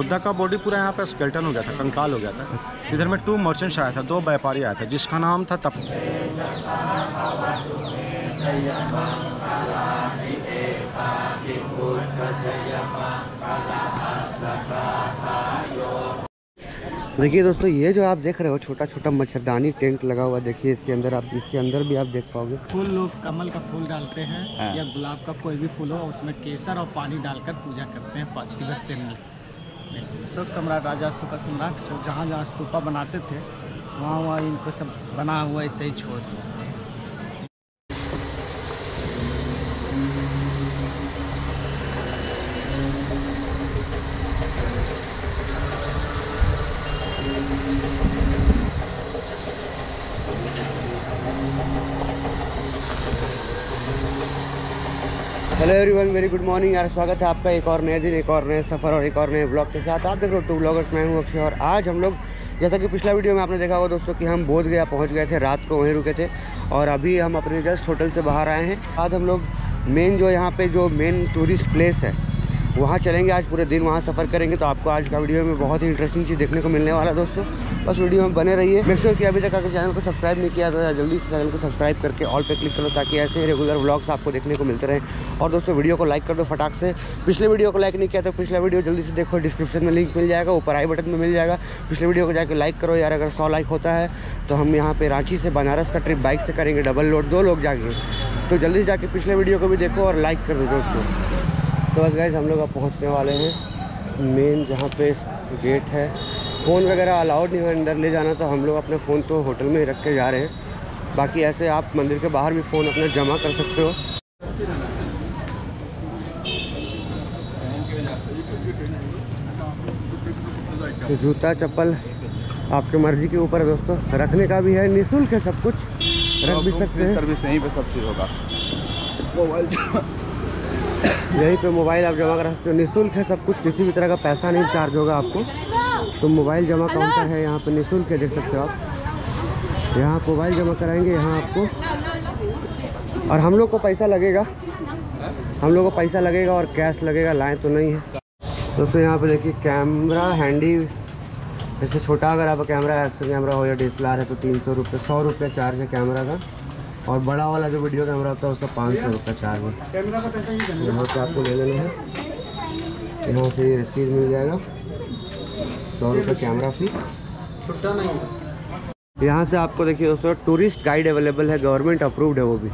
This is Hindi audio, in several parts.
बुद्धा का बॉडी पूरा यहाँ पे स्केल्टन हो गया था, कंकाल हो गया था। इधर में 2 मर्चेंट्स आया था, 2 व्यापारी आया था, जिसका नाम था तप। देखिए दोस्तों, ये जो आप देख रहे हो छोटा छोटा मच्छरदानी टेंट लगा हुआ, देखिए इसके अंदर आप, इसके अंदर भी आप देख पाओगे। फूल लोग कमल का फूल डालते हैं या गुलाब का कोई भी फूल हो, उसमें केसर और पानी डालकर पूजा करते हैं। पातिव्रत तेल में अशोक सम्राट, राजा अशोक सम्राट जो जहाँ जहाँ स्तूपा बनाते थे वहाँ इनको सब बना हुआ ऐसे ही छोड़ दिया। Hello everyone, very good morning यार। स्वागत है आपका एक और नए दिन, एक और नए सफ़र और एक और नए ब्लॉग के साथ। आप देख रहे हो 2 ब्लॉगर्स, मैं हूं अक्षय। और आज हम लोग, जैसा कि पिछला वीडियो में आपने देखा होगा दोस्तों, कि हम बोधगया पहुंच गए थे, रात को वहीं रुके थे और अभी हम अपने जस्ट होटल से बाहर आए हैं। आज हम लोग मेन जो यहाँ पर जो मेन टूरिस्ट प्लेस है वहाँ चलेंगे, आज पूरे दिन वहाँ सफ़र करेंगे। तो आपको आज का वीडियो में बहुत ही इंटरेस्टिंग चीज़ देखने को मिलने वाला दोस्तों, बस वीडियो में बने रहिए। मेक श्योर कि अभी तक अगर चैनल को सब्सक्राइब नहीं किया तो जल्दी से चैनल को सब्सक्राइब करके ऑल पे क्लिक करो, ताकि ऐसे ही रेगुलर व्लॉग्स आपको देखने को मिलते रहें। और दोस्तों वीडियो को लाइक कर दो फटाक से। पिछले वीडियो को लाइक नहीं किया तो पिछला वीडियो जल्दी से देखो, डिस्क्रिप्शन में लिंक मिल जाएगा, ऊपर आई बटन में मिल जाएगा। पिछले वीडियो को जाकर लाइक करो यार। अगर 100 लाइक होता है तो हम यहाँ पर रांची से बनारस का ट्रिप बाइक से करेंगे, डबल लोड, 2 लोग जाएंगे। तो जल्दी जाके पिछले वीडियो को भी देखो और लाइक कर दो दोस्तों। तो बस गाइस, हम लोग अब पहुंचने वाले हैं मेन जहाँ पे गेट है। फ़ोन वगैरह अलाउड नहीं है अंदर ले जाना, तो हम लोग अपने फ़ोन तो होटल में ही रख के जा रहे हैं। बाकी ऐसे आप मंदिर के बाहर भी फ़ोन अपना जमा कर सकते हो। तो जूता चप्पल आपके मर्जी के ऊपर है दोस्तों, रखने का भी है, निःशुल्क है, सब कुछ रख भी सकते हैं। सर्विस यहीं पर सब चीज़ होगा, यहीं पे मोबाइल आप जमा करा सकते हो, निःशुल्क है सब कुछ, किसी भी तरह का पैसा नहीं चार्ज होगा आपको। तो मोबाइल जमा काउंटर है यहाँ पे, निःशुल्क है, देख सकते हो आप। यहाँ आप मोबाइल जमा कराएंगे यहाँ आपको, और हम लोग को पैसा लगेगा, हम लोग को पैसा लगेगा और कैश लगेगा, लाएँ तो नहीं है दोस्तों। तो यहाँ पे देखिए कैमरा हैंडी, जैसे छोटा अगर आपका कैमरा एक्शन कैमरा हो या डी एस एल आर है तो 300 रुपये, 100 रुपये चार्ज है कैमरा का। और बड़ा वाला जो वीडियो कैमरा होता है उसका 500 रुपये चार्ज है। यहाँ से आपको ले लेना है, यहाँ से ये रसीद मिल जाएगा, 100 रुपये कैमरा फी। यहाँ से आपको देखिए दोस्तों टूरिस्ट गाइड अवेलेबल है, गवर्नमेंट अप्रूव्ड है वो भी।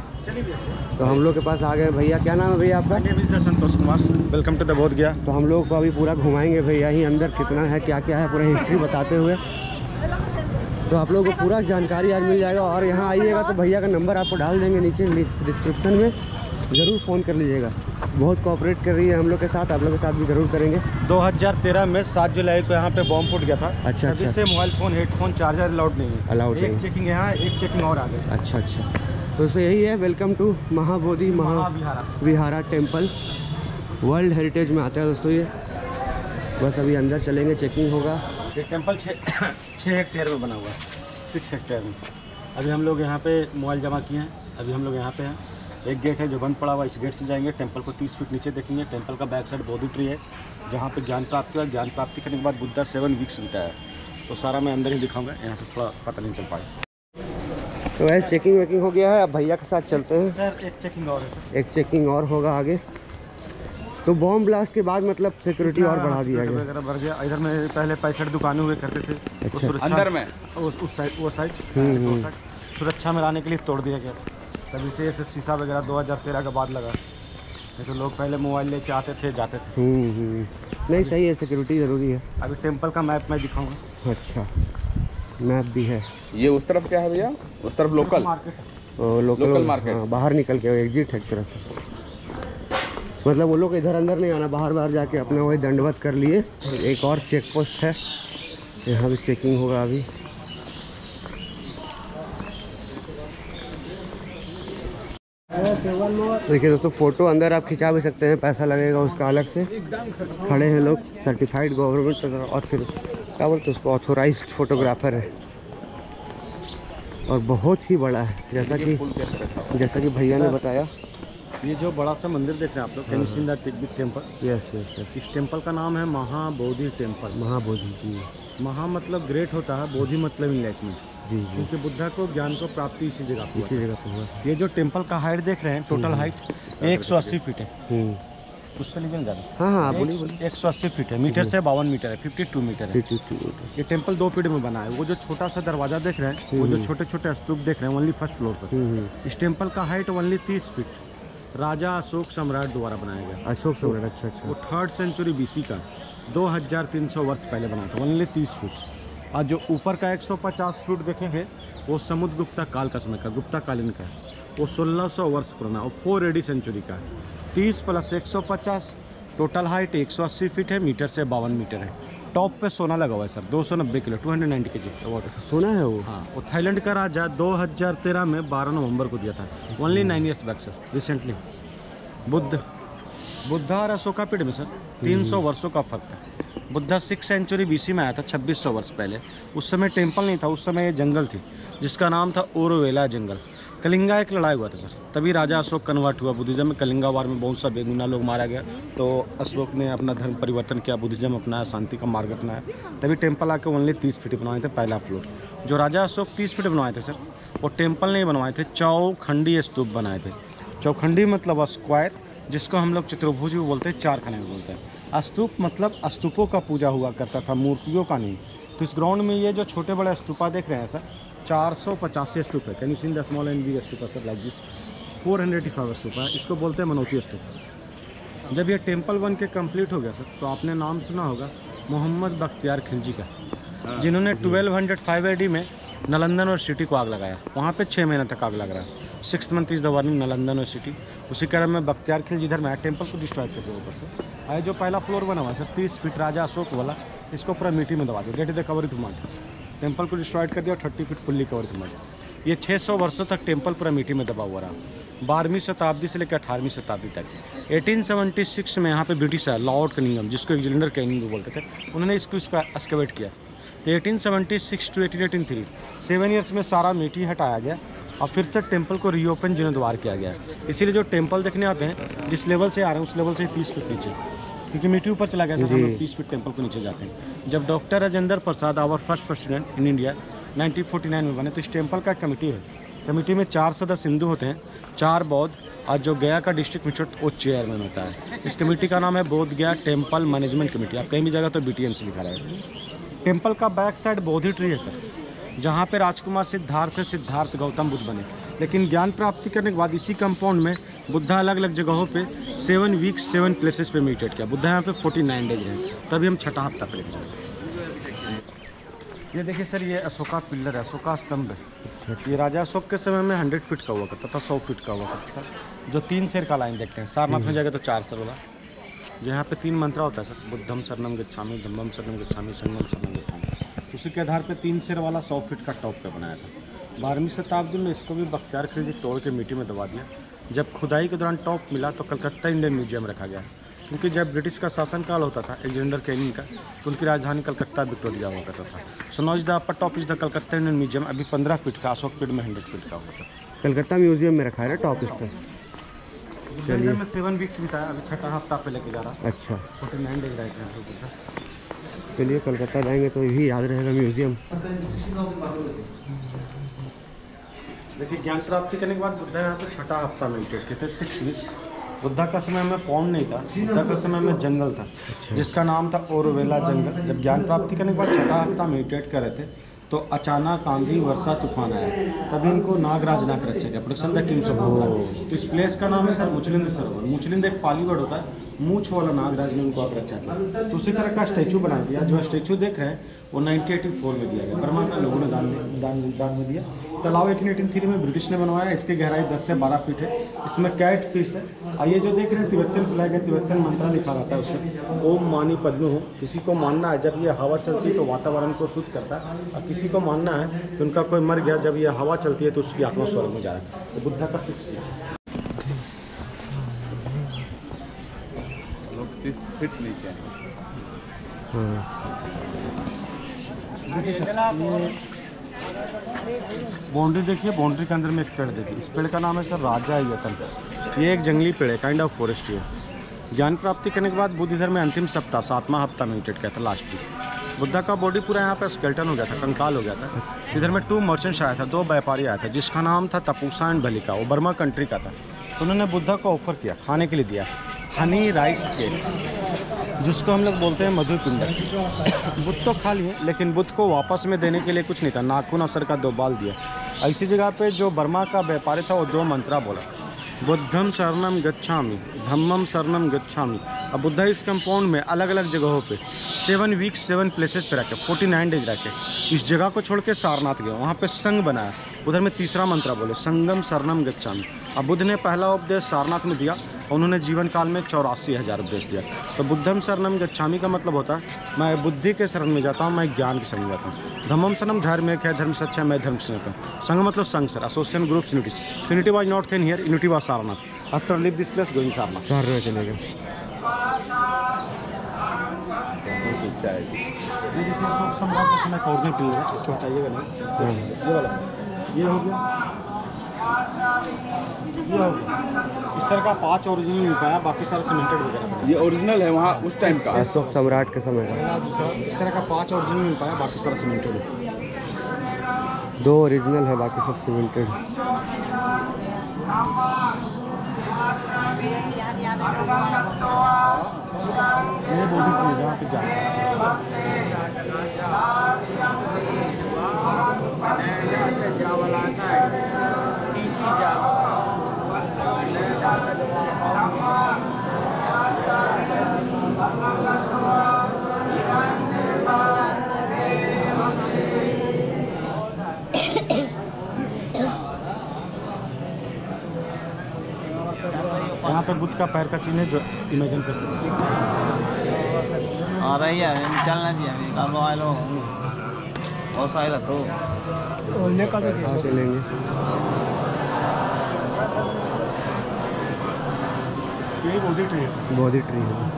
तो हम लोग के पास आ गए भैया। क्या नाम है भैया आपका? Santosh Kumar, welcome to the Bodhgaya. तो हम लोग को अभी पूरा घुमाएंगे भैया, ही अंदर कितना है, क्या क्या है, पूरा हिस्ट्री बताते हुए। तो आप लोगों को पूरा जानकारी आज मिल जाएगा। और यहाँ आइएगा तो भैया का नंबर आपको डाल देंगे नीचे डिस्क्रिप्शन में, ज़रूर फ़ोन कर लीजिएगा। बहुत कोऑपरेट कर रही है हम लोग के साथ, आप लोगों के साथ भी ज़रूर करेंगे। 2013 में 7 जुलाई को यहाँ पे बॉम्ब फूट गया था। अच्छा, अभी से mobile phone, headphone, charger allowed नहीं है। अलाउड एक चेकिंग यहाँ, एक चेकिंग और आ गई। अच्छा, तो उसमें यही है। Welcome to Mahabodhi Mahavihara temple, world heritage में आता है दोस्तों ये। बस अभी अंदर चलेंगे, चेकिंग होगा। ये टेम्पल 6 हेक्टेयर में बना हुआ है, 6 हेक्टेयर में। अभी हम लोग यहाँ पे मोबाइल जमा किए हैं, अभी हम लोग यहाँ पे हैं। एक गेट है जो बंद पड़ा हुआ, इस गेट से जाएंगे। टेंपल को 30 फीट नीचे देखेंगे। टेंपल का बैक साइड बोधि ट्री है, जहाँ पे ज्ञान प्राप्ति हुआ। ज्ञान प्राप्ति करने के बाद बुद्धा 7 वीक्स बिताया। तो सारा मैं अंदर ही दिखाऊँगा, यहाँ से थोड़ा पता नहीं चल पाएगा। तो वैसे चेकिंग वेकिंग हो गया है, अब भैया के साथ चलते हैं। सर एक चेकिंग और है, एक चेकिंग और होगा आगे। तो बॉम्ब ब्लास्ट के बाद मतलब सिक्योरिटी और बढ़ा दिया गया, बढ़ गया। इधर में पहले 65 दुकानें हुए करते थे। अच्छा। अंदर में उस साइड, वो साइड सुरक्षा में लाने के लिए तोड़ दिया गया। तभी से ये सब शीशा वगैरह 2013 के बाद लगा, नहीं तो लोग पहले मोबाइल लेके आते थे, जाते थे। नहीं सही है, सिक्योरिटी ज़रूरी है। अभी टेम्पल का मैप मैं दिखाऊँगा। अच्छा, मैप भी है। ये उस तरफ क्या है भैया? उस तरफ लोकल मार्केट, लोकल मार्केट बाहर निकल के एग्जिट है तरफ, मतलब वो लोग इधर अंदर नहीं आना, बाहर जाके अपना वही दंडवत कर लिए। एक और चेक पोस्ट है, यहाँ भी चेकिंग होगा अभी। देखिए दोस्तों, फ़ोटो अंदर आप खिंचा भी सकते हैं, पैसा लगेगा उसका अलग से। खड़े हैं लोग, सर्टिफाइड गवर्नमेंट और फिर क्या बोलते उसको, ऑथोराइज फोटोग्राफर है। और बहुत ही बड़ा है, जैसा कि भैया ने बताया। ये जो बड़ा सा मंदिर देख रहे हैं आप लोग, can you see that big temple? Yes yes. इस टेम्पल का नाम है महाबोधि टेम्पल। महाबोधि जी, महा मतलब ग्रेट होता है, बोधि मतलब इनलाइटमेंट जी, क्योंकि बुद्धा को ज्ञान को प्राप्ति इसी जगह पर, इसी जगह पर। ये जो टेम्पल का हाइट देख रहे हैं, टोटल हाइट 180 फीट है। उस पर लीजिए जाना। हाँ हाँ बोलिए। 180 फीट है, मीटर से 52 मीटर है, 52 मीटर है। ये टेम्पल 2 फीट में बना है। वो जो छोटा सा दरवाजा देख रहे हैं, वो जो छोटे छोटे स्तूप देख रहे हैं, ओनली फर्स्ट फ्लोर से। इस टेम्पल का हाइट ओनली 30 फीट, राजा अशोक सम्राट द्वारा बनाया गया। अशोक सम्राट, अच्छा अच्छा। वो 3rd सेंचुरी BC का 2300 वर्ष पहले बना था, ओनली 30 फीट। और जो ऊपर का 150 फीट देखेंगे, वो समुद्र गुप्ता काल का समय का, गुप्ता कालीन का है। वो 1600 वर्ष पुराना और 4 AD सेंचुरी का है। 30 + 150, टोटल हाइट 180 फीट है, मीटर से 52 मीटर है। टॉप पे सोना लगा हुआ है सर, 290 किलो, 290 kg वाटर सोना है वो। हाँ, वो थाईलैंड का राजा 2013 में 12 नवंबर को दिया था, only 9 years back sir, recently. Buddha और अशोका पीढ़ी में सर 300 वर्षों का फर्क था। बुद्धा 6th सेंचुरी BC में आया था, 2600 वर्ष पहले। उस समय टेम्पल नहीं था, उस समय ये जंगल थी जिसका नाम था ओरवेला जंगल। कलिंगा एक लड़ाई हुआ था सर, तभी राजा अशोक कन्वर्ट हुआ बुद्धिज़्म में। कलिंगा वार में बहुत सा बेगुना लोग मारा गया, तो अशोक ने अपना धर्म परिवर्तन किया, बुद्धिज़्म अपनाया, शांति का मार्ग अपनाया। तभी टेम्पल आके ओनली 30 फीट बनवाए थे, पहला फ्लोर। जो राजा अशोक 30 फीट बनवाए थे सर, वो टेम्पल नहीं बनवाए थे, चौखंडी स्तूप बनाए थे। चौखंडी मतलब स्क्वायर, जिसको हम लोग चतुर्भुज भी बोलते हैं, 4 खाने भी बोलते हैं। स्तूप मतलब स्तूपों का पूजा हुआ करता था, मूर्तियों का नहीं। तो इस ग्राउंड में ये जो छोटे बड़े स्तूपा देख रहे हैं सर, 485 स्तूप है। Can you see the small and big stupa sir, like this 405 stupa है। इसको बोलते हैं मनौती स्तूप। जब ये टेम्पल बन के कम्प्लीट हो गया सर, तो आपने नाम सुना होगा मोहम्मद बख्तियार खिलजी का, जिन्होंने 1205 AD में नलंदा यूनिवर्सिटी को आग लगाया। वहाँ पे 6 महीने तक आग लग रहा है। 6th month is the warning, Nalanda university. उसी क्रम में बख्तियार खिलजी इधर में आया, टेम्पल को डिस्ट्रॉय कर दिया। ऊपर से आए जो पहला फ्लोर बना हुआ है सर, 30 फीट, राजा अशोक वाला, इसको पूरा मिट्टी में दबा दिया। Gate is the cover with marble. Temple को डिस्ट्रॉयड कर दिया, 30 फीट फुल्ली कवर किया। ये 600 वर्षों तक टेम्पल पूरा मिट्टी में दबा हुआ रहा, 12वीं शताब्दी से लेकर 18वीं शताब्दी तक। 1876 में यहाँ पे ब्रिटिश आया, लॉर्ड कनिंघम, जिसको अलेक्जेंडर कनिंघम बोलते थे, उन्होंने इसको इसका एक्सकेवेट किया। तो 1876 टू 1883, 7 years में सारा मिट्टी हटाया गया और फिर से टेम्पल को रीओपन, जीर्णोद्वार किया गया। इसीलिए जो टेम्पल देखने आते हैं, जिस लेवल से आ रहे हैं, उस लेवल से 30 फीट नीचे, क्योंकि मिट्टी ऊपर चला गया सर, हम लोग 30 फीट टेम्पल को नीचे जाते हैं। जब doctor Rajendra Prasad, our first student in India, 1949 में बने, तो इस टेम्पल का कमेटी है। कमेटी में 4 सदस्य हिंदू होते हैं, 4 बौद्ध, और जो गया का डिस्ट्रिक्ट मजिस्ट्रेट वो चेयरमैन होता है। इस कमेटी का नाम है बोधगया टेम्पल मैनेजमेंट कमेटी। आप कहीं भी जगह तो BTMC लिखा रहेगा। टेम्पल का बैक साइड बोधि ट्री है सर, जहाँ पर राजकुमार सिद्धार्थ से सिद्धार्थ गौतम बुद्ध बने। लेकिन ज्ञान प्राप्ति करने के बाद इसी कंपाउंड में बुद्धा अलग अलग जगहों पे 7 वीक्स 7 प्लेसेस पे मेडिटेट किया। बुद्धा यहाँ पे 49 डेज रहे, तभी हम छठा हफ्ता पे लेके जाए। ये देखिए सर, ये अशोका पिल्लर है, अशोका स्तंभ है। ये राजा अशोक के समय में 100 फीट का हुआ करता था, 100 फीट का हुआ करता था। जो 3 शेर का लाइन देखते हैं, सारनाथ में जाएगा तो 4 शेर वाला, जो यहाँ पे 3 मंत्रा होता है सर, बुद्धम शरणम गच्छामि, धम्मम शरणम गच्छामि, संगम शरणम गच्छामि। उसी के आधार पर 3 शेर वाला 100 फीट का टॉप पे बनाया था। 12वीं शताब्दी में इसको भी बख्तियार खिलजी तोड़ के मिट्टी में दबा दिया। जब खुदाई के दौरान टॉप मिला तो कलकत्ता इंडियन म्यूजियम रखा गया, क्योंकि जब ब्रिटिश का शासनकाल होता था अलेक्जेंडर कनिंघम का, तो उनकी राजधानी कलकत्ता विक्टोरिया हुआ करता था। So now the upper top is the Calcutta Indian museum, अभी 15 फीट का, अशोक पीठ में 100 फीट का होता है। कलकत्ता म्यूजियम में रखा है ना टॉप इसका। चलिए, मैं 7 वीक्स बिताया, अभी छठा हफ्ता पे लेके जा रहा। अच्छा, 49 डेज राइट है। चलिए, कलकत्ता जाएंगे तो भी याद रहेगा म्यूजियम। देखिए, ज्ञान प्राप्ति करने के बाद बुद्धा यहाँ पे छठा हफ्ता मेडिटेट किए थे, 6 वीक्स। बुद्धा का समय में पौंड नहीं था, बुद्धा का समय में जंगल था, जिसका नाम था ओरवेला जंगल। जब ज्ञान प्राप्ति करने के बाद छठा हफ्ता मेडिटेट कर रहे थे, तो अचानक आंधी, वर्षा, तूफान आया, तभी इनको नागराज नाग रक्षा गया, protection the kings of Bengal. तो इस प्लेस का नाम है सर मुचलिंद सरोवर। मुचलिंद एक पाली वर्ड होता है, मूछ वाला नागराज ने उनको आग रक्षा किया। तो उसी तरह का स्टैचू बना दिया। जो स्टैचू देख रहे हैं वो 1984 में दिया गया, बर्मा का लोगों ने दान में दिया। तालाब 1883 में ब्रिटिश ने बनवाया। इसकी गहराई 10 से 12 फीट है, इसमें कैट फिश है। और ये जो देख रहे हैं 73 फ्लैग है, 73 मंत्रा लिखा रहता है उसमें। ओम मानी पद्म हो, किसी को मानना है जब ये हवा चलती है तो वातावरण को शुद्ध करता है, और किसी को मानना है कि उनका कोई मर गया, जब ये हवा चलती है तो उसकी आत्मा स्वर्ग में जा रहा है। तो बुद्धा का 6 फीट नीचे बाउंड्री देखिए, बाउंड्री के अंदर में एक पेड़ देखिए। इस पेड़ का नाम है सर राजा यतन। ये एक जंगली पेड़ है, काइंड ऑफ फॉरेस्ट है। ज्ञान प्राप्ति करने के बाद बुद्ध इधर में अंतिम सप्ताह 7वां हफ्ता मेडिटेट किया था लास्ट में। बुद्धा का बॉडी पूरा यहाँ पर स्केल्टन हो गया था, कंकाल हो गया था। इधर में 2 मर्चेंट्स आया था, 2 व्यापारी आया था, जिसका नाम था तपुस्सा एंड भल्लिक। वो बर्मा कंट्री का था। तो उन्होंने बुद्धा को ऑफर किया, खाने के लिए दिया हनी राइस केक, जिसको हम लोग बोलते हैं मधु पिंडक। बुद्ध तो खा लिए, लेकिन बुद्ध को वापस में देने के लिए कुछ नहीं था। नाखून और सर का 2 बाल दिया। ऐसी जगह पे जो बर्मा का व्यापारी था वो 2 मंत्रा बोला, बुद्धम शरणम गच्छामि, धम्मम शरणम गच्छामि। अब बुद्धा इस कंपाउंड में अलग अलग जगहों पे 7 वीक 7 प्लेसेस पे रखे, 49 डेज रखे। इस जगह को छोड़ के सारनाथ गए, वहाँ पे संघ बनाया। उधर में 3रा मंत्रा बोले, संगम शरणम गच्छामि। अब बुद्ध ने पहला उपदेश सारनाथ में दिया। उन्होंने जीवन काल में 84,000 उपदेश दिया। तो बुद्धम शरणम गच्छामि का मतलब होता है मैं बुद्धि के शरण में जाता हूँ, मैं ज्ञान के शरण में जाता हूँ। धम्मम शरणम धर्म एक है, धर्म सच्चा है, मैं धर्म से जाता हूँ। संघ मतलब संघ sir, association groups, unities. Unity was not thin here, unity was Sarnath. After live this place going Sarnath, शहर में चले गए। ये हो गया, ये इस तरह का 5 ओरिजिनल निकाया, बाकी सारे सीमेंटेड वगैरह। ये ओरिजिनल है वहाँ उस टाइम का, अशोक सम्राट के समय का। इस तरह का 5 ओरिजिनल निकाया, बाकी सारा सीमेंटेड है। 2 ओरिजिनल है, बाकी सब सीमेंटेड है। ये बोधि ट्री जहाँ पे जाए यहाँ पे बुद्ध का पैर का चिन्ह है जो इमेजिन करते हैं। आ रही है, चलना चाहिए, काम आ लो और साइला तो लेंगे। ये बोधि ट्री है, बोधि ट्री है।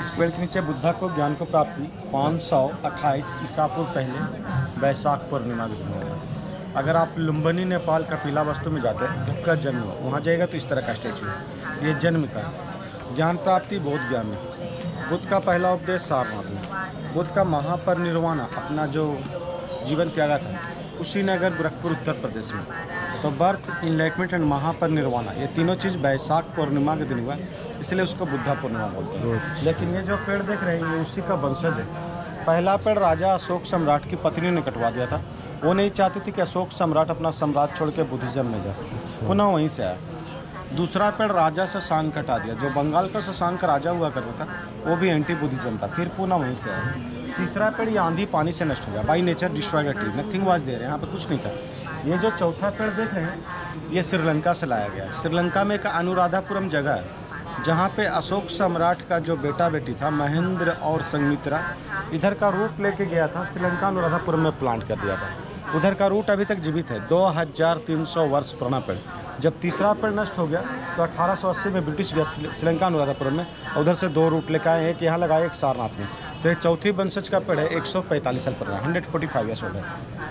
इस पेड़ के नीचे बुद्धा को ज्ञान को प्राप्ति 528 ईसा पूर्व पहले वैशाख पूर्णिमा के दिन हुआ था। अगर आप लुम्बनी नेपाल का पीला वस्तु में जाते हैं, उसका जन्म हुआ, वहाँ जाएगा तो इस तरह का स्टैचू है। ये जन्म का ज्ञान प्राप्ति बहुत ज्ञान में। बुद्ध का पहला उपदेश सारनाथ में। बुद्ध का महापरिनिर्वाण अपना जो जीवन त्यागा था कुशीनगर गोरखपुर उत्तर प्रदेश में। तो बर्थ, इनलाइटमेंट एंड महापरिनिर्वाण, ये तीनों चीज़ वैशाख पूर्णिमा के दिन हुआ, इसलिए उसको बुद्धा पूर्णिमा बोलते हैं। लेकिन ये जो पेड़ देख रहे हैं ये उसी का वंशज है। पहला पेड़ राजा अशोक सम्राट की पत्नी ने कटवा दिया था। वो नहीं चाहती थी कि अशोक सम्राट अपना साम्राज्य छोड़ के बुद्धिज़्म में जाए, पुनः वहीं से आया। दूसरा पेड़ राजा शशांक कटा दिया, जो बंगाल का शशांक राजा हुआ करता था, वो भी एंटी बुद्धिज़्म था, फिर पुनः वहीं से आया। तीसरा पेड़ ये आंधी पानी से नष्ट हो गया, by nature destroyed tree, nothing was there, यहाँ पर कुछ नहीं था। ये जो चौथा पेड़ देख रहे हैं ये श्रीलंका से लाया गया है। श्रीलंका में एक अनुराधापुरम जगह है जहाँ पे अशोक सम्राट का जो बेटा बेटी था महेंद्र और संगमित्रा, इधर का रूट लेके गया था, श्रीलंका अनुराधापुरम में प्लांट कर दिया था। उधर का रूट अभी तक जीवित है, 2300 वर्ष पुराना पेड़। जब तीसरा पेड़ नष्ट हो गया तो 1880 में ब्रिटिश गया श्रीलंका अनुराधापुरम में, और उधर से 2 रूट लेकर आए, एक यहाँ लगाए, एक सारनाथ में। तो ये चौथी वंशज का पेड़ है, 145 साल पुराना, 145 ईयर्स ओल्ड है।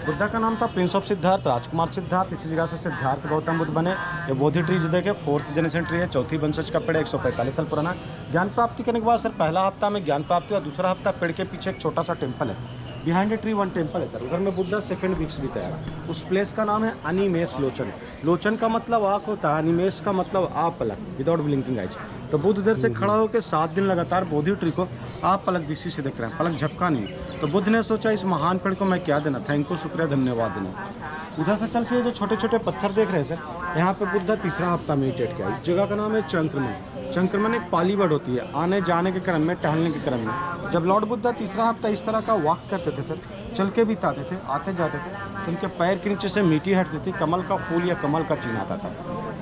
बुद्धा का नाम था प्रिंस ऑफ सिद्धार्थ, राजकुमार सिद्धार्थ। इसी जगह से सिद्धार्थ गौतम बुद्ध बने। ये बोधि ट्री जो देखे 4th जनरेशन ट्री है, चौथी वंशज का पेड़ है, 145 साल पुराना। ज्ञान प्राप्ति करने के बाद सर पहला हफ्ता में ज्ञान प्राप्ति, और दूसरा हफ्ता पेड़ के पीछे एक छोटा सा टेम्पल है, बिहाइंड ए ट्री 1 टेम्पल है सर। उधर में बुद्धा 2nd वीक्स बिताया। उस प्लेस का नाम है अनिमेष लोचन। लोचन का मतलब आँख होता है, अनिमेष का मतलब आप पलक, विदाउट ब्लिंकिंग आइज। तो बुद्ध उधर से खड़ा होकर 7 दिन लगातार बोधि ट्री को आप पलक दृष्टि से देख रहे हैं, पलक झपका नहीं। तो बुद्ध ने सोचा इस महान पेड़ को मैं क्या देना, थैंक यू, शुक्रिया, धन्यवाद देना। उधर से चल के जो छोटे छोटे पत्थर देख रहे हैं सर, यहाँ पे बुद्धा तीसरा हफ्ता मेडिटेट किया। इस जगह का नाम है चक्रमण। चक्रमण एक पाली वर्ड होती है, आने जाने के क्रम में, टहलने के क्रम में। जब लॉर्ड बुद्धा तीसरा हफ्ता इस तरह का वॉक करते थे सर, चल के बिताते थे, आते जाते थे, तो उनके पैर के नीचे से मिट्टी हटती थी, कमल का फूल या कमल का चिन्ह आता था।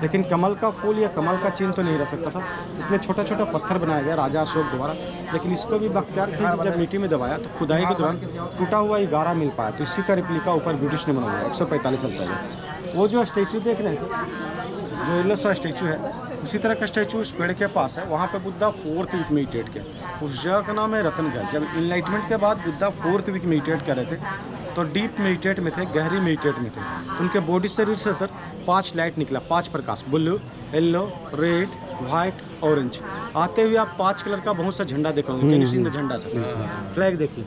लेकिन कमल का फूल या कमल का चिन्ह तो नहीं रह सकता था, इसलिए छोटा छोटा पत्थर बनाया गया राजा अशोक द्वारा। लेकिन इसको भी बख्तियार खिलजी जब मिट्टी में दबाया तो खुदाई के दौरान टूटा हुआ इगारा मिल पाया, तो इसी का रिप्लिका ऊपर ब्रिटिश ने बनाया 145 साल पहले। वो जो स्टैचू देख रहे हैं जो येलो सा स्टैचू है, उसी तरह का स्टैचू उस पेड़ के पास है, वहाँ पर बुद्धा 4th वीक मेडिटेट किया। उस जगह का नाम है रतनगढ़। जब इनलाइटमेंट के बाद बुद्धा 4th वीक मेडिटेट कर रहे थे तो डीप मेडिटेट में थे, गहरी मेडिटेट में थे। उनके बॉडी शरीर से सर 5 लाइट निकला, 5 प्रकाश, blue, yellow, red, white, orange. आते हुए आप 5 कलर का बहुत सा झंडा देखोगे, मुचलिंद झंडा सर, फ्लैग देखिए।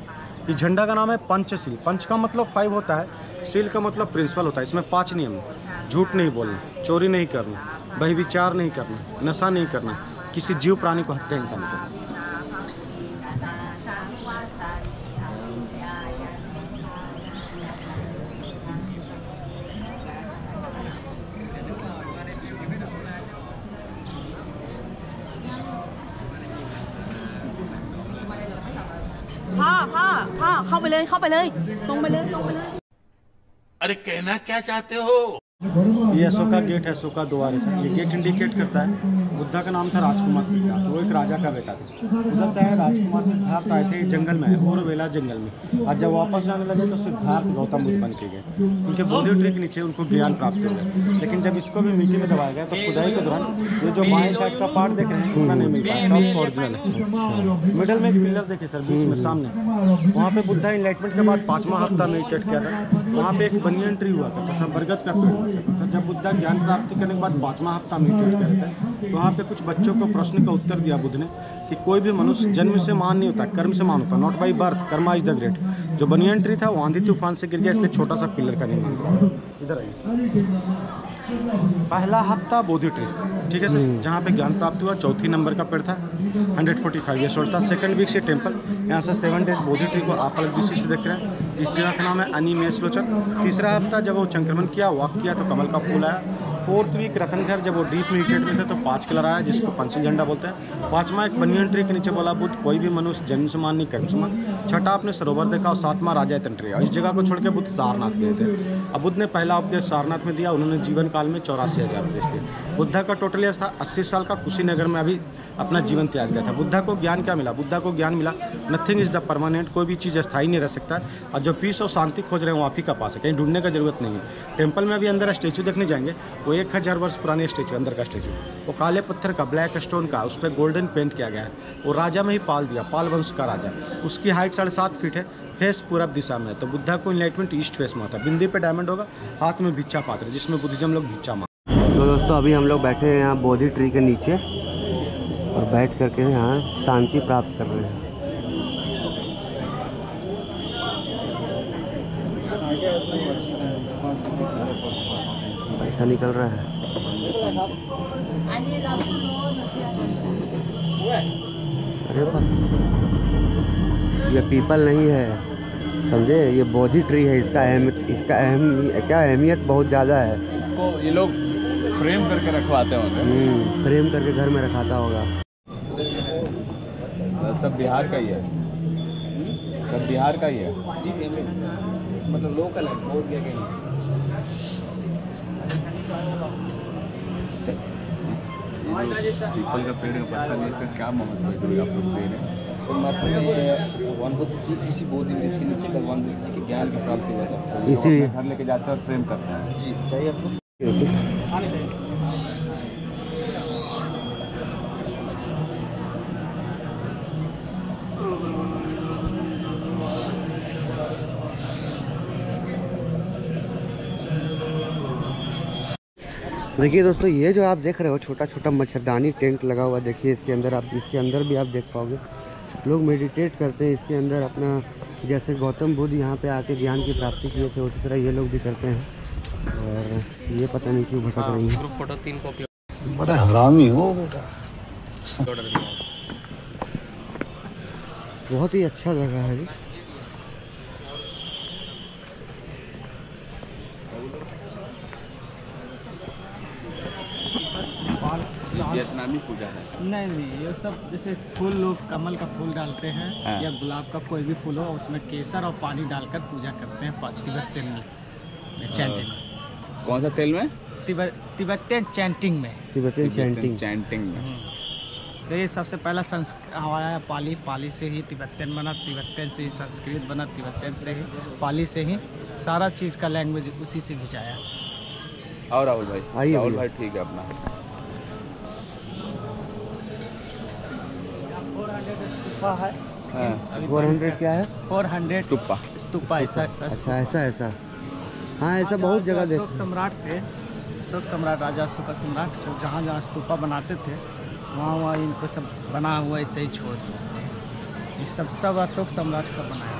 इस झंडा का नाम है पंचशील। पंच का मतलब 5 होता है, सील का मतलब प्रिंसिपल होता है। इसमें 5 नियम है, झूठ नहीं बोलना, चोरी नहीं करना, बहिर्विचार नहीं करना, नशा नहीं करना, किसी जीव प्राणी को हत्या इंसान को। अरे कहना क्या चाहते हो? ये अशोक का गेट है, अशोक का द्वार है सर। ये गेट इंडिकेट करता है बुद्धा का नाम था राजकुमार सिद्धार्थ, वो एक राजा का बेटा था। बुद्धा चाहे राजकुमार सिद्धार्थ आए थे जंगल में और वेला जंगल में, और जब वापस जाने लगे तो सिद्धार्थ गौतम बुद्ध बन के गए। उनके बोधि ट्री के नीचे उनको ज्ञान प्राप्त हो गया। लेकिन जब इसको भी मिट्टी में दबाया गया तो खुदाई के दौरान ये जो बाएं साइड का पार्ट देख रहे हैं उतना नहीं मिल पाया, ओरिजिनल। मिडल में एक पिलर देखे सर बीच में सामने, वहाँ पर बुद्धा इनलाइटमेंट के बाद 5वां हफ्ता मेडिटेट किया था। वहाँ पर एक बनियन ट्री हुआ था, बरगद का पेड़ हुआ था। जब बुद्धा ज्ञान प्राप्त करने के बाद 5वां हफ्ता मेडिटेट किया था तो वहाँ पे कुछ बच्चों को प्रश्न का उत्तर दिया बुद्ध ने कि कोई भी मनुष्य जन्म से महान नहीं होता, कर्म से महान होता, not by birth, karma is the great. जो बनियन ट्री था वो आंधी तूफान से गिर गया, इसलिए छोटा सा पिलर का निर्माण हुआ। इधर आइए, पहला हफ्ता बोधि ट्री, ठीक है सर, जहाँ पे ज्ञान प्राप्त हुआ। 4 नंबर का पेड़ था, 145 ईयर्स ओल्ड था। 2nd वीक से टेम्पल, यहाँ से 7 डेज बोधि ट्री को आप अलग दृष्टि से देख रहे हैं। इस जगह का नाम है अनिमेष लोचन। 3रा हफ्ता जब वो चक्रमण किया, वॉक किया तो कमल का फूल आया। 4th वीक रतनघर, जब वो डीप मेडिटेट में थे तो 5 कलर आया जिसको पंचशील झंडा बोलते हैं। 5वां एक बनियन ट्री के नीचे बोला बुद्ध, कोई भी मनुष्य जन्म से महान नहीं, कर्म से महान। 6ठा आपने सरोवर देखा और 7वां राजा तंत्री। इस जगह को छोड़ के बुद्ध सारनाथ गए थे। अब बुद्ध ने पहला उपदेश सारनाथ में दिया, उन्होंने जीवन काल में 84,000 उपदेश दिए। बुद्धा का टोटल एज था 80 साल का, कुशीनगर में अभी अपना जीवन त्याग दिया था। बुद्धा को ज्ञान क्या मिला? बुद्धा को ज्ञान मिला नथिंग इज द परमानेंट, कोई भी चीज़ स्थायी नहीं रह सकता है, और जो पीस और शांति खोज रहे हैं वो आप ही का पास है, कहीं ढूंढने का जरूरत नहीं है। टेम्पल में अभी अंदर स्टैचू देखने जाएंगे, वो 1000 वर्ष पुराने स्टैचू, अंदर का स्टैचू वो काले पत्थर का, ब्लैक स्टोन का, उस पर गोल्डन पेंट किया गया है। वो राजा में ही पाल दिया, पाल वंश का राजा। उसकी हाइट 7.5 फीट है, फेस पूरब दिशा में है। तो बुद्धा को इनलाइटमेंट ईस्ट फेस में होता है। बिंदी पे डायमंड होगा, हाथ में भिक्षा पात्र, जिसमें बुद्धिज्म लोग भिक्षा मांगते। तो दोस्तों अभी हम लोग बैठे हैं यहाँ बोधि ट्री के नीचे, और बैठ करके यहाँ शांति प्राप्त कर रहे हैं। पैसा निकल रहा है। अरे ये पीपल नहीं है, समझे, ये बोधि ट्री है। इसका अहमियत बहुत ज़्यादा है। इसको ये लोग फ्रेम करके रखवाते होंगे, फ्रेम करके घर में रखाता होगा। सब बिहार का ही है, सब बिहार का ही है, मतलब लोकल है, बोध गया के लिए। पीपल का पेड़ पत्थर ये सब क्या महत्व है? भगवान बुद्ध जी इसी बोधि वृक्ष के नीचे भगवान बुद्ध जी के ज्ञान की प्राप्ति होता है, इसी घर लेके जाते हैं और प्रेम करते हैं। जी चाहिए आपको देखिए दोस्तों, ये जो आप देख रहे हो छोटा छोटा मच्छरदानी टेंट लगा हुआ, देखिए इसके अंदर आप, इसके अंदर भी आप देख पाओगे लोग मेडिटेट करते हैं। इसके अंदर अपना जैसे गौतम बुद्ध यहाँ पे आके ज्ञान की प्राप्ति किए थे, उसी तरह ये लोग भी करते हैं। और ये पता नहीं क्यों भटक रही है, फोटो 3 कॉपी, बड़ा हरामी हो बेटा। बहुत ही अच्छा जगह है जी। वियतनामी पूजा है? नहीं नहीं, ये सब जैसे फूल लोग कमल का फूल डालते हैं या गुलाब का कोई भी फूल हो, उसमें केसर और पानी डालकर पूजा करते हैं। पानी भरते में कौन सा तेल में? तिब्बतियन चैंटिंग में। तिब्बतियन चैंटिंग में। तो ये सबसे पहला संस्कृत हमारा पाली, पाली से ही तिब्बतियन बना, तिब्बतियन से ही संस्कृत बना, तिब्बतियन से ही पाली से ही सारा चीज़ का लैंग्वेज उसी से घिंचाया। और राहुल भाई, राहुल भाई ठीक है अपना। है 400 क्या है? 400 स्तूपा। ऐसा हाँ, ऐसा बहुत जगह देखा। अशोक सम्राट थे, अशोक सम्राट, राजा अशोक का सम्राट, जो जहाँ जहाँ स्तूपा बनाते थे वहाँ इनको सब बना हुआ ऐसे ही छोड़ दिया। ये सब अशोक सम्राट का बनाया।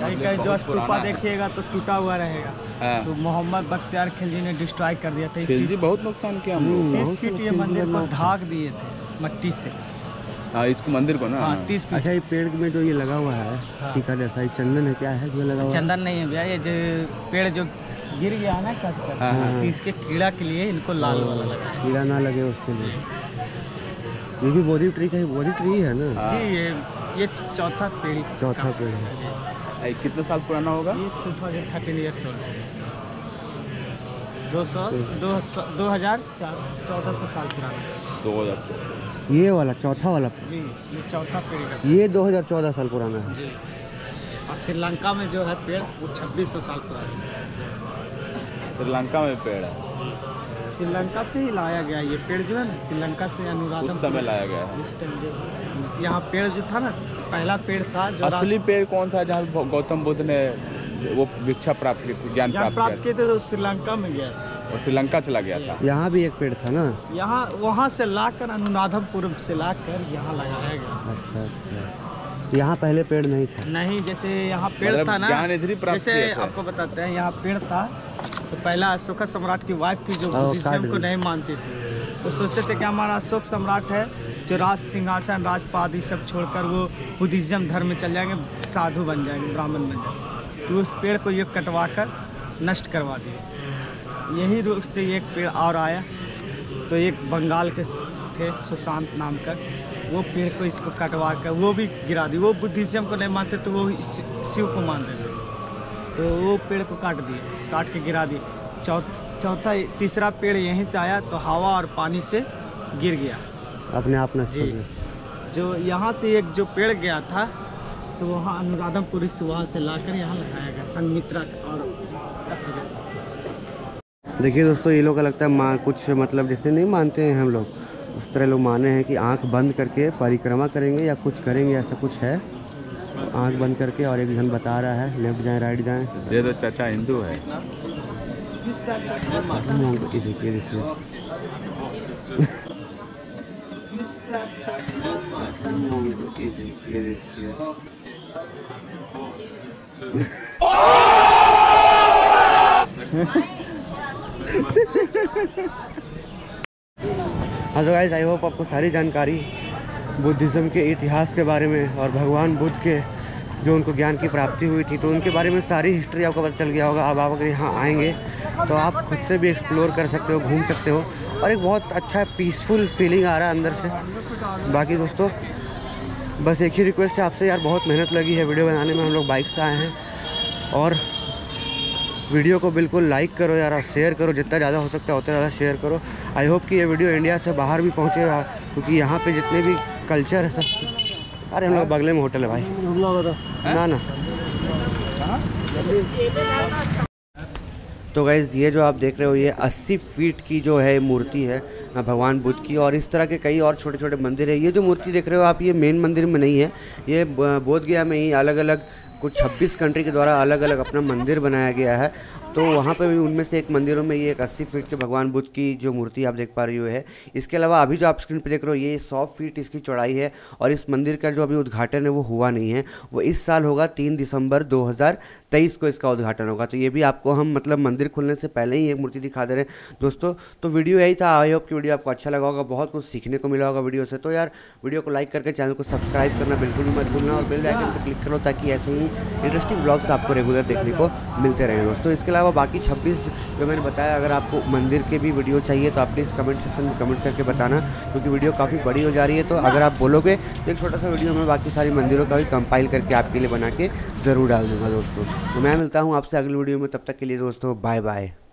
कहीं कहीं जो स्तूपा देखिएगा तो टूटा हुआ रहेगा, तो मोहम्मद बख्तियार खिलजी ने डिस्ट्रॉय कर दिया था। खिलजी बहुत नुकसान किया। 30 फीट ये मंदिर को ढाक दिए थे मट्टी से। हाँ, इसको मंदिर को ना। हाँ, 30 फीट। अच्छा, ये पेड़ में जो ये लगा हुआ है टीका जैसा, ये चंदन है क्या है जो लगा हुआ? चंदन नहीं है भैया, ये जो पेड़ जो गिर गया ना कट कर, तो इसके कीड़ा के लिए इनको लाल वाला लगा, कीड़ा ना लगे उसके लिए। ये भी बोधि ट्री का, बोधि ट्री है ना जी। ये चौथा पेड़ है। कितने साल पुराना होगा? 2013 ईयर्स ओल्ड, 2014 साल पुराना। 2000 ये वाला चौथा वाला जी, ये चौथा पेड़ है। ये 2014 साल पुराना है जी। और श्रीलंका में जो है पेड़ वो 2600 साल पुराना है। श्रीलंका में पेड़ है, श्रीलंका से ही लाया गया ये पेड़ जो है ना, श्रीलंका से अनुराधापुरम लाया गया है। उस टाइम जो यहाँ पेड़ जो था ना, पहला पेड़ था जो असली पेड़ कौन सा जहाँ गौतम बुद्ध ने वो भिक्षा प्राप्त, ज्ञान प्राप्त किए थे, तो श्रीलंका में गया था, श्रीलंका चला गया था। यहाँ भी एक पेड़ था ना, यहाँ वहाँ से लाकर अनुराधापुरम से लाकर यहाँ लगाया गया। अच्छा अच्छा, यहाँ पहले पेड़ नहीं था? नहीं, जैसे यहाँ पेड़ था ना, जैसे आपको बताते हैं, यहाँ पेड़ था तो पहला अशोक सम्राट की वाइफ थी जो बुद्धिज्म को नहीं मानती थी, तो सोचते थे कि हमारा अशोक सम्राट है जो राज सिंहासन, राजपाद ये सब छोड़कर वो बुद्धिज्म धर्म में चल जाएंगे, साधु बन जाएंगे, ब्राह्मण बन जाएंगे, तो उस पेड़ को ये कटवा कर नष्ट करवा दिए। यही रूप से एक पेड़ और आया, तो एक बंगाल के थे सुशांत नाम का, वो पेड़ को इसको कटवा कर वो भी गिरा दी। वो बुद्धिज्म को नहीं मानते तो वो शिव को मानते थे, तो वो पेड़ को काट दिए, काट के गिरा दिए। तीसरा पेड़ यहीं से आया, तो हवा और पानी से गिर गया अपने आप में जी। जो यहाँ से एक जो पेड़ गया था तो वहाँ अनुराधापुरी से वहाँ से ला कर यहाँ लगाया गया, संगमित्रा। और देखिए दोस्तों, ये लोग का लगता है कुछ मतलब जैसे नहीं मानते हैं हम लोग, उस तरह लोग माने हैं कि आंख बंद करके परिक्रमा करेंगे या कुछ करेंगे, ऐसा कुछ है। आंख बंद करके, और एक जन बता रहा है लेफ्ट जाएं राइट जाएं। ये तो चाचा हिंदू है। देखिए हेलो गाइस, आई होप आपको सारी जानकारी बुद्धिज़्म के इतिहास के बारे में और भगवान बुद्ध के जो उनको ज्ञान की प्राप्ति हुई थी तो उनके बारे में सारी हिस्ट्री आपको पता चल गया होगा। अब आप अगर यहाँ आएंगे तो आप खुद से भी एक्सप्लोर कर सकते हो, घूम सकते हो, और एक बहुत अच्छा पीसफुल फीलिंग आ रहा है अंदर से। बाकी दोस्तों बस एक ही रिक्वेस्ट है आपसे, यार बहुत मेहनत लगी है वीडियो बनाने में, हम लोग बाइक से आए हैं, और वीडियो को बिल्कुल लाइक करो यार और शेयर करो, जितना ज़्यादा हो सकता है उतना ज़्यादा शेयर करो। आई होप कि ये वीडियो इंडिया से बाहर भी पहुँचेगा, क्योंकि यहाँ पे जितने भी कल्चर है सब। अरे हम लोग बगले में होटल है भाई, ना ना। तो गाइज़ ये जो आप देख रहे हो ये 80 फीट की जो है मूर्ति है भगवान बुद्ध की, और इस तरह के कई और छोटे छोटे मंदिर है। ये जो मूर्ति देख रहे हो आप, ये मेन मंदिर में नहीं है, ये बोधगया में ही अलग अलग कुछ 26 कंट्री के द्वारा अलग अलग अपना मंदिर बनाया गया है, तो वहाँ पे भी उनमें से एक मंदिरों में ये एक 80 फीट के भगवान बुद्ध की जो मूर्ति आप देख पा रही हो है। इसके अलावा अभी जो आप स्क्रीन पे देख रहे हो ये 100 फीट इसकी चौड़ाई है, और इस मंदिर का जो अभी उद्घाटन है वो हुआ नहीं है, वो इस साल होगा 3 दिसंबर 2023 को इसका उद्घाटन होगा। तो ये भी आपको हम मतलब मंदिर खुलने से पहले ही एक मूर्ति दिखा दे रहे हैं दोस्तों। तो वीडियो यही था, आई होप कि वीडियो आपको अच्छा लगा होगा, बहुत कुछ सीखने को मिला होगा वीडियो से। तो यार वीडियो को लाइक करके चैनल को सब्सक्राइब करना बिल्कुल भी मत भूलना, और बेल आइकन पर क्लिक करो ताकि ऐसे ही इंटरेस्टिंग ब्लॉग्स आपको रेगुलर देखने को मिलते रहें दोस्तों। इसके अलावा अलावा बाकी 26 जो मैंने बताया, अगर आपको मंदिर के भी वीडियो चाहिए तो आप प्लीज़ कमेंट सेक्शन में कमेंट करके बताना, क्योंकि वीडियो काफ़ी बड़ी हो जा रही है। तो अगर आप बोलोगे तो एक छोटा सा वीडियो मैं बाकी सारी मंदिरों का भी कंपाइल करके आपके लिए बना के ज़रूर डाल दूँगा दोस्तों। तो मैं मिलता हूँ आपसे अगले वीडियो में, तब तक के लिए दोस्तों बाय बाय।